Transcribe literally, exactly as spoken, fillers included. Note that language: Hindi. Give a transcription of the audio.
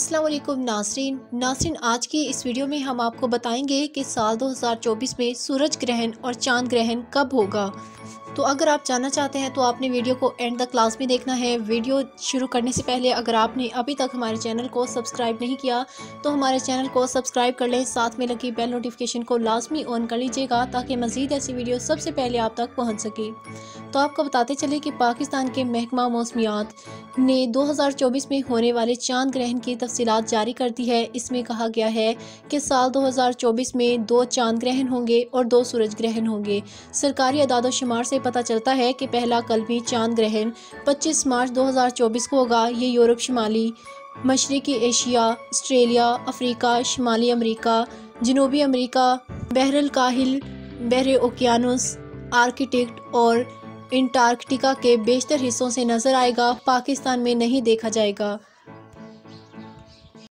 अस्सलाम वालेकुम नाज़रीन नाज़रीन आज की इस वीडियो में हम आपको बताएंगे कि साल दो हज़ार चौबीस में सूरज ग्रहण और चांद ग्रहण कब होगा। तो अगर आप जानना चाहते हैं तो आपने वीडियो को एंड तक क्लास में देखना है। वीडियो शुरू करने से पहले अगर आपने अभी तक हमारे चैनल को सब्सक्राइब नहीं किया तो हमारे चैनल को सब्सक्राइब कर लें, साथ में लगी बेल नोटिफिकेशन को लाजमी ऑन कर लीजिएगा ताकि मज़ीद ऐसी वीडियो सबसे पहले आप तक पहुंच सके। तो आपको बताते चले कि पाकिस्तान के महकमा मौसमियात ने दो हज़ार चौबीस में होने वाले चांद ग्रहण की तफसीलात जारी कर दी है। इसमें कहा गया है कि साल दो हज़ार चौबीस में दो चांद ग्रहण होंगे और दो सूरज ग्रहण होंगे। सरकारी अदादोशुमार से पता चलता है कि पहला कलमी चांद ग्रहण पच्चीस मार्च दो हज़ार चौबीस को होगा। ये यूरोप, शुमाली मशरक़ी एशिया, ऑस्ट्रेलिया, अफ्रीका, शुमाली अमेरिका, जनूबी अमेरिका, बहरुल काहिल, बहरे ओकियानस, आर्कटिक और अंटार्कटिका के बेशतर हिस्सों से नज़र आएगा, पाकिस्तान में नहीं देखा जाएगा।